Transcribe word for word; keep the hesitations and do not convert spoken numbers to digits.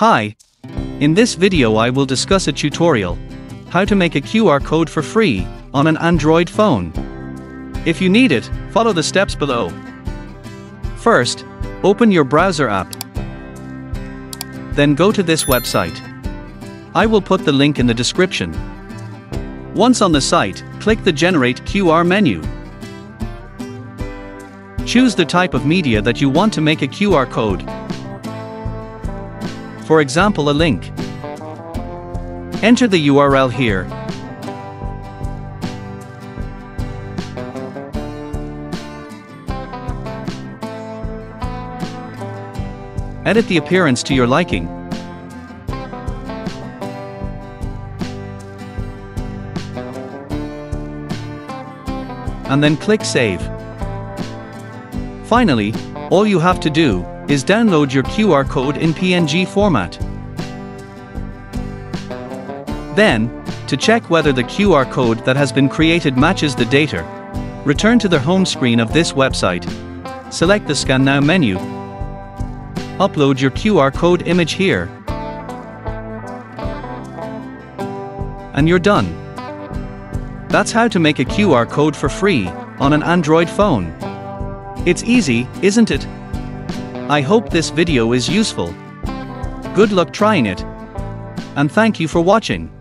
Hi! In this video I will discuss a tutorial, how to make a Q R code for free, on an Android phone. If you need it, follow the steps below. First, open your browser app. Then go to this website. I will put the link in the description. Once on the site, click the Generate Q R menu. Choose the type of media that you want to make a Q R code. For example, a link. Enter the U R L here. Edit the appearance to your liking. And then click Save. Finally, all you have to do is download your Q R code in P N G format. Then, to check whether the Q R code that has been created matches the data, return to the home screen of this website, select the Scan Now menu, upload your Q R code image here, and you're done. That's how to make a Q R code for free on an Android phone. It's easy, isn't it? I hope this video is useful. Good luck trying it, and thank you for watching.